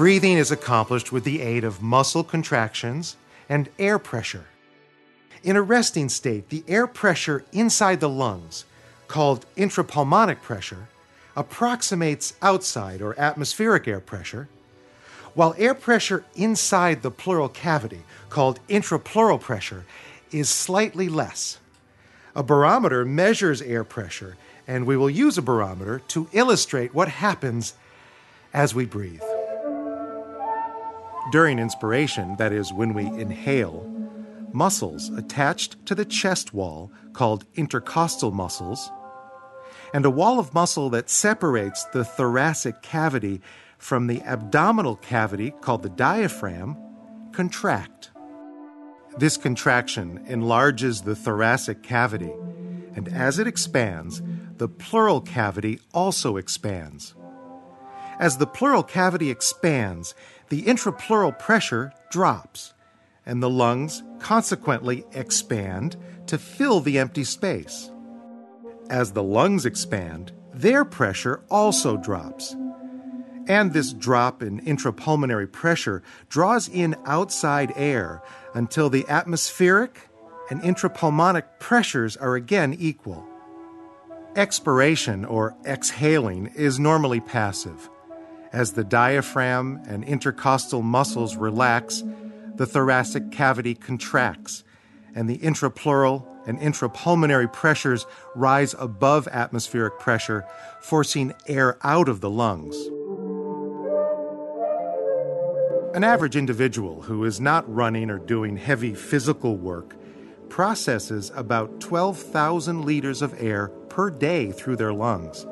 Breathing is accomplished with the aid of muscle contractions and air pressure. In a resting state, the air pressure inside the lungs, called intrapulmonic pressure, approximates outside or atmospheric air pressure, while air pressure inside the pleural cavity, called intrapleural pressure, is slightly less. A barometer measures air pressure, and we will use a barometer to illustrate what happens as we breathe. During inspiration, that is, when we inhale, muscles attached to the chest wall, called intercostal muscles, and a wall of muscle that separates the thoracic cavity from the abdominal cavity, called the diaphragm, contract. This contraction enlarges the thoracic cavity, and as it expands, the pleural cavity also expands. As the pleural cavity expands, the intrapleural pressure drops, and the lungs consequently expand to fill the empty space. As the lungs expand, their pressure also drops. And this drop in intrapulmonary pressure draws in outside air until the atmospheric and intrapulmonic pressures are again equal. Expiration, or exhaling, is normally passive. As the diaphragm and intercostal muscles relax, the thoracic cavity contracts, and the intrapleural and intrapulmonary pressures rise above atmospheric pressure, forcing air out of the lungs. An average individual who is not running or doing heavy physical work processes about 12,000 liters of air per day through their lungs.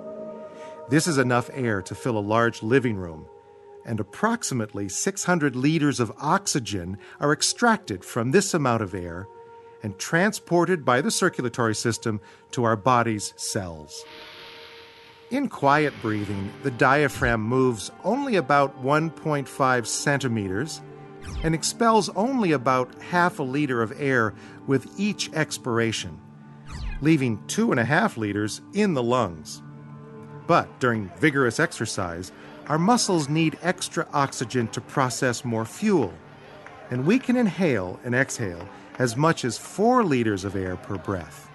This is enough air to fill a large living room, and approximately 600 liters of oxygen are extracted from this amount of air and transported by the circulatory system to our body's cells. In quiet breathing, the diaphragm moves only about 1.5 centimeters and expels only about half a liter of air with each expiration, leaving 2.5 liters in the lungs. But during vigorous exercise, our muscles need extra oxygen to process more fuel, and we can inhale and exhale as much as 4 liters of air per breath.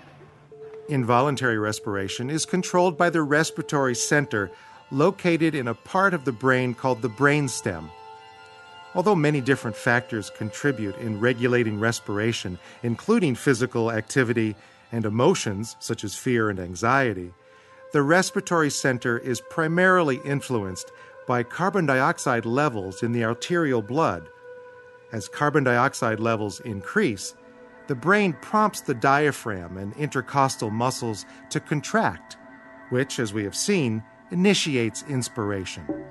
Involuntary respiration is controlled by the respiratory center located in a part of the brain called the brainstem. Although many different factors contribute in regulating respiration, including physical activity and emotions such as fear and anxiety, the respiratory center is primarily influenced by carbon dioxide levels in the arterial blood. As carbon dioxide levels increase, the brain prompts the diaphragm and intercostal muscles to contract, which, as we have seen, initiates inspiration.